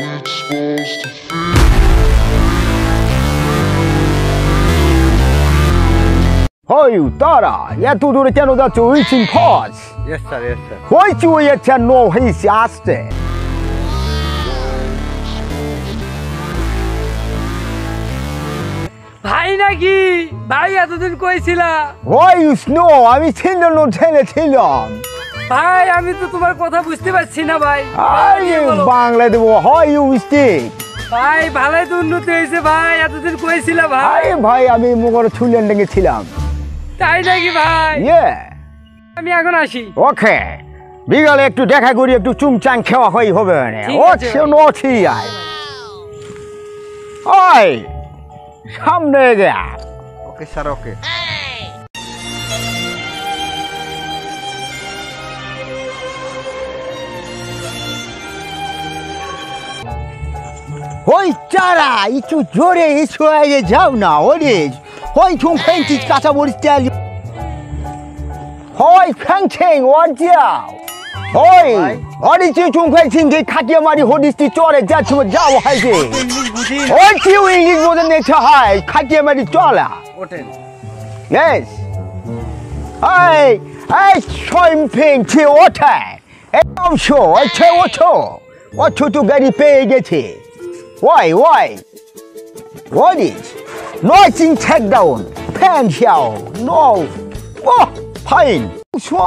it's supposed to feel. Hoyu, Tara, yeah, to do the channel that you're reaching cause. Yes, sir, yes, sir. Why do you channel his asked? Bhai Nagi, Bhai Adudin Koisila. Why you snow? I'm a tender no teletilum. ভাই আমি তো তোমার কথা বুঝতে পারছি না ভাই। আরে বাংলা দেব হয় বুঝতে ভাই ভালোই তো উন্নতি হয়েছে ভাই। এতদিন কইছিলা ভাই ভাই আমি মুগর থুইল্যান্ডে গেছিলাম। তাই নাকি ভাই? ইয়ে আমি এখন আসি। ওকে বিকালে একটু দেখা করি, একটু চুমচাং খাওয়া হই হবে না। ওছে নছি আয় ওই সামনে যা। ওকে স্যার। ওকে ওই চারা একটু জোরে ইস্যু হয়ে যাও না। ওরে ওই তুমি ফেন্টি কাঁচা মরিচ তেল ওই ফেন্টিং ওর যাও ওই ওরে তুই তুমি ফেন্টিং কে খাটিয়ে মারি হদিস্তি চরে যাচ্ছ যাও হাইকে ওই তুই ইংলিশ বোঝেন না হাই খাটিয়ে মারি চলা ওঠেন। ইয়েস হাই এই ফেন্টিং কে ওঠে একদম শো ওঠে ওঠো ওঠো তো গাড়ি পেয়ে গেছে। Why? What is? Nothing take down. Pan here. No. Oh, pain. So,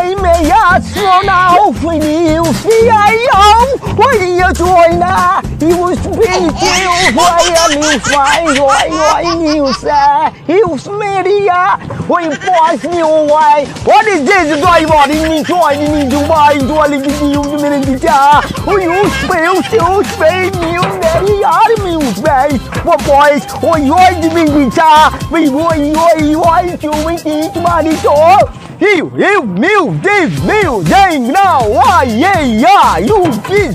I may ask you now when you see I am. What do you do now? You will speak to you. Why am you fine? Why you say? You smear. When boss you why? What is this? Do I want me? Do I need to buy? Do I need to buy? Oh, you spell me. Guys, what boys? Oh, you are doing guitar. We want to make it money. So you move this, move that now. Why? Yeah, you this.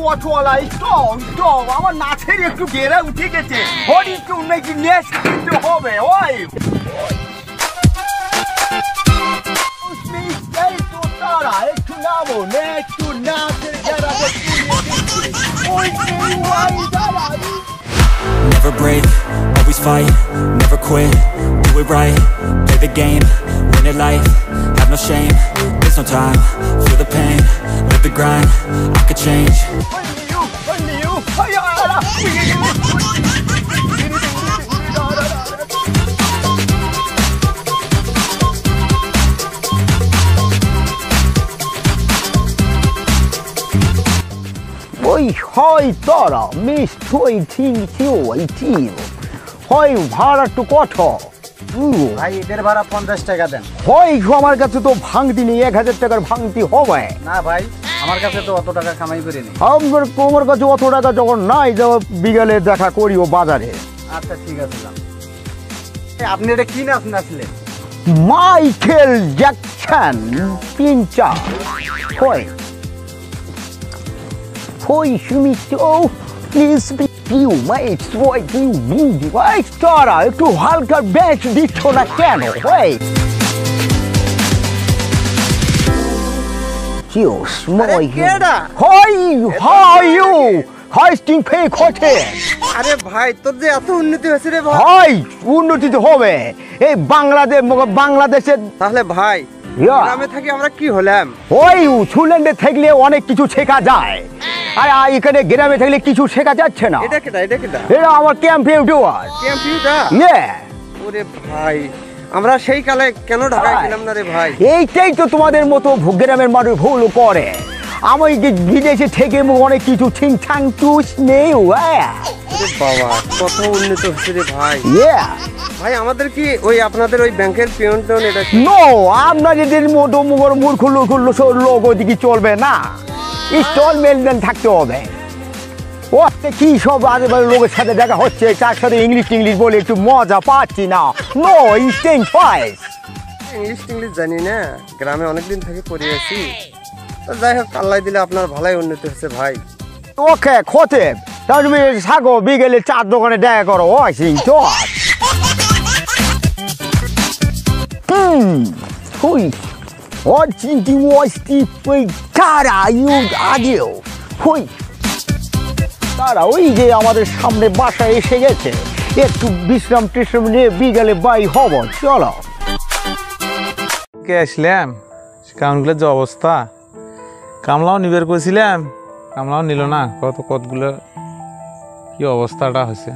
You are to like strong. I want not to get together with tickets. What is to make the nest into hobby? Why? Never break, always fight, never quit, do it right, play the game, win it life, have no shame, there's no time, feel the pain, live the grind, I could change. Boy, hi, Tara, miss 2018. Hi, Bharat to Koto. ভাই এদের ভাড়া 50 টাকা দেন। হয় আমার কাছে তো ভাঙতি নেই, 1000 টাকার ভাঙতি হবে না ভাই। আমার কাছে তো অত টাকা কামাই করি নি। আমার কাছে অত টাকা যখন নাই যাও বিকালে দেখা করিও বাজারে। আচ্ছা ঠিক আছে। আপনি এটা কি নাচ নাচলেন? মাইকেল জ্যাকসন পিঞ্চা হয় হয় তুমি তো please You mate, what you need? I started to halka bench this on a channel. Wait, you small. Hi, how are you? Hi, Sting Pay Cotton. আরে ভাই তোর যে এত উন্নতি হয়েছে রে ভাই। হাই উন্নতি তো হবে। এই বাংলাদেশ বাংলাদেশে তাহলে ভাই গ্রামে থাকি আমরা কি হলাম? ওই ছুলেন্ডে থাকলে অনেক কিছু শেখা যায়। আরে এখানে গ্রামে থাকলে কিছু শেখা যাচ্ছে না। এটা এরা আমার কম্পিউটার। কম্পিউটার? ইয়ে। ওরে ভাই আমরা সেই কালে কেন ঢাকায় গেলাম না রে ভাই? এইটাই তো তোমাদের মতো গ্রামের মানুষ ভুল করে। আমি বিদেশে থেকে অনেক কিছু ঠিকঠাক টুস নেই। বাবা কত উন্নত হচ্ছে রে ভাই। ইয়ে। ভাই আমাদের কি ওই আপনাদের ওই ব্যাংকের পিয়ন টোন এটা? নো, আপনাদের মতো মুগর মূর্খ লোক ওইদিকে চলবে না। ইনস্টলমেন্ট থাকতে হবে। ওতে কি সব আজেবাজে লোকের সাথে দেখা হচ্ছে, তার সাথে ইংলিশ ইংলিশ বলে একটু মজা পাচ্ছি না। নো ইস্টেন ফাইস ইংলিশ ইংলিশ জানি না, গ্রামে অনেকদিন থেকে পড়ে আছি। যাই হোক আল্লাহ দিলে আপনার ভালোই উন্নতি হচ্ছে ভাই। ওকে খোতে তাও তুমি সাগো বিকেলে চার দোকানে দেখা করো সেই তো তারা ওই যে আমাদের সামনে বাসায় এসে গেছে, একটু বিশ্রাম টিশ্রাম নিয়ে বিকেলে বাই হব, চলো। কে আসলাম কামগুলোর যে অবস্থা, কামলাও নিবের করেছিলাম, কামলাও নিল না। কতগুলো কি অবস্থাটা হয়েছে,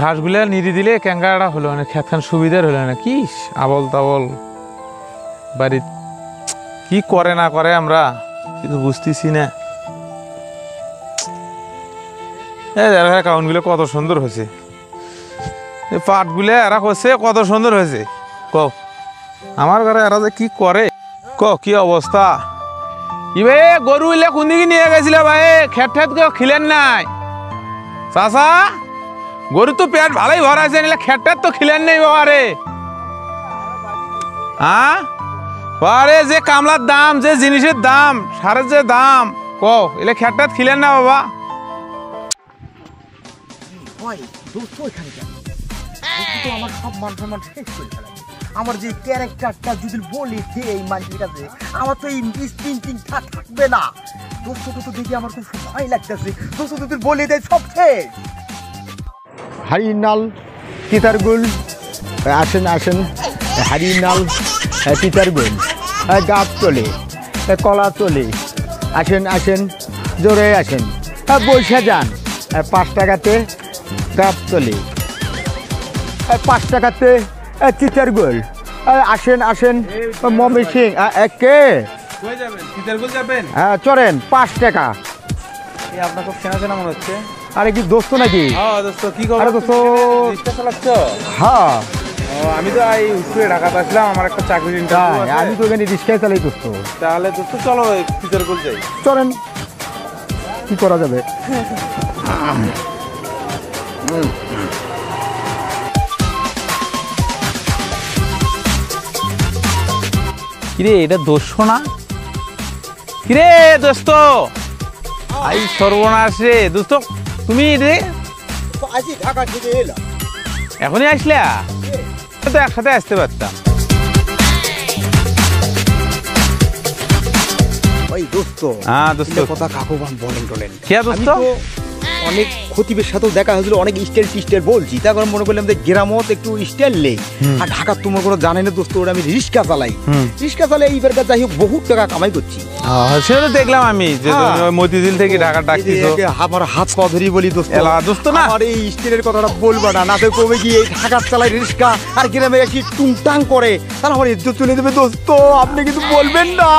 ঘাসগুলো নিড়ি দিলে ক্যাঙ্গাটা হলো না, খেতখান সুবিধার হলো না, কি আবল তাবল বাড়ি, কি করে না করে আমরা কিছু বুঝতেছি না। কাউনগুলো কত সুন্দর হয়েছে, পাটগুলো এরা করছে কত সুন্দর হয়েছে। ক আমার ঘরে এরা যে কি করে, ক কি অবস্থা। ই ভাই গরু এলে কোন দিকে নিয়ে গেছিল ভাই, খেট ঠেট কেউ খিলেন নাই চাষা, গরু তো পেট ভালোই ভরাইছে, নিলে খেট ঠেট তো খিলেন নাই বাবা রে। হ্যাঁ বাবারে যে কামলার দাম, যে জিনিসের দাম, সারের যে দাম, ক এলে খেট ঠেট খিলেন না বাবা। আমার যে ক্যারেক্টারটা যদি বলি এই মানুষটাতে, আমার তো এই চিন্তা থাকবে না দোস্ত, তো দেখি আমার খুব ভয় লাগতেছে দোস্ত, তুই বলে দে সব শেষ। হারিনাল তিতারগুল আসেন আসেন, হারিনাল তিতারগুল গাছ তোলে কলা তোলে, আসেন আসেন জোরে আসেন, বৈশা যান ৫ টাকাতে গাছ তোলে, ৫ টাকাতে তিতারগুল, আসেন আসেন মমি সিং কে হ্যাঁ চলেন ৫ টাকা। আপনার খুব চেনা চেনা মনে হচ্ছে, আরে কি দোস্ত নাকি? হ্যাঁ আমি তো ঢাকাতে আসলাম, আমার একটা চাকরি, আমি তো ওখানে রিক্সায় চালাই দোস্ত। তাহলে দোস্ত চলো তিতারগুল যাই, চলেন কি করা যাবে। কিরে এটা দোষ না কিরে দোস্ত, আই সর্বনাশ রে দোস্ত, তুমি রে এখনই আসলে তো একসাথে আসতে পারতাম। অনেক খতিবের সাথেও দেখা হয়েছিল, অনেক স্টাইল টিস্টাইল বলছি, তারপর মনে করলাম যে গ্রামত একটু স্টাইল নেই, আর ঢাকার তোমার কোনো জানে না দোস্ত, ওরা আমি রিক্সা চালাই, রিক্সা চালাই এইবার যাই হোক বহু টাকা কামাই করছি। সেটা দেখলাম আমি, মতিঝিল থেকে ঢাকা ডাকতেছো, আমার হাত পা ধরি বলি দোস্ত দোস্ত না, আর এই স্টাইলের কথাটা বলবা না, নাতে কমে গিয়ে এই ঢাকার চালাই রিক্সা আর গ্রামে কি টুংটাং করে, তাহলে আমার ইজ্জত চলে যাবে দোস্ত, আপনি কিন্তু বলবেন না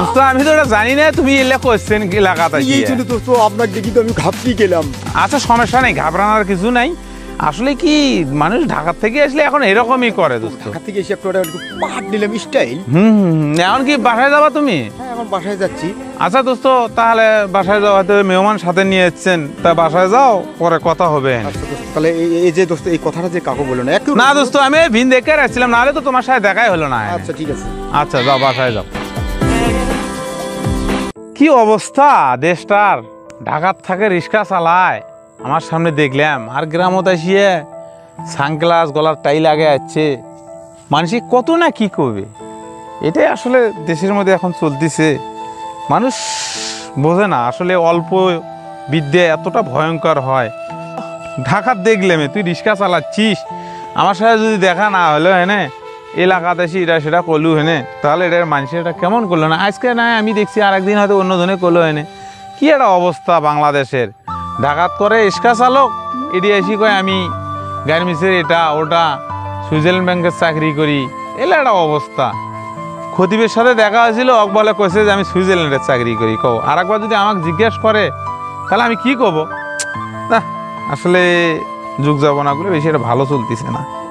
দোস্ত, আমি তো ওটা জানি না তুমি এলে করছেন কি লাগাতে দোস্ত, আপনার দেখি তো আমি ঘাপটি। আচ্ছা সমস্যা নেই, ঘাবড়ানোর কিছু নাই, আসলে কি মানুষ ঢাকা থেকে আসলে এখন এরকমই করে দোস্ত, ঢাকা থেকে এসে একটা পাহাড় নিলাম স্টাইল। এখন কি বাসায় যাবা তুমি? হ্যাঁ এখন বাসায় যাচ্ছি। আচ্ছা দোস্ত তাহলে বাসায় যাও, হয়তো মেহমান সাথে নিয়ে এসেছেন, তা বাসায় যাও পরে কথা হবে। তাহলে এই যে দোস্ত এই কথাটা যে কাকু বললো না, না দোস্ত আমি ভিন দেখে আসছিলাম, নাহলে তো তোমার সাথে দেখাই হলো না। আচ্ছা ঠিক আছে, আচ্ছা যাও বাসায় যাও। কি অবস্থা দেশটার, ঢাকার থাকে রিক্সা চালায় আমার সামনে দেখলাম, আর গ্রামত আসিয়ে সানগ্লাস গলার টাই লাগে যাচ্ছে, মানুষ কত না কি করবে, এটাই আসলে দেশের মধ্যে এখন চলতেছে। মানুষ বোঝে না আসলে অল্প বিদ্যা এতটা ভয়ঙ্কর হয়। ঢাকার দেখলাম তুই রিক্সা চালাচ্ছিস, আমার সাথে যদি দেখা না হলো হেনে এলাকাতে আসি এটা সেটা করলু হেনে, তাহলে এটার মানুষের এটা কেমন করলো না, আজকে না আমি দেখছি আর একদিন হয়তো অন্য জনে করলো হেনে, কি একটা অবস্থা বাংলাদেশের। ঢাকাত করে ইস্কা চালক, এটি এসি কয় আমি গার্মেন্টসের এটা ওটা, সুইজারল্যান্ড ব্যাংকের চাকরি করি, এলে একটা অবস্থা। খতিবের সাথে দেখা হয়েছিল, অকবলে কয়েছে যে আমি সুইজারল্যান্ডের চাকরি করি, কো আর একবার যদি আমাকে জিজ্ঞেস করে তাহলে আমি কি করবো। আসলে যুগ যাপনাগুলো বেশি একটা ভালো চলতেছে না।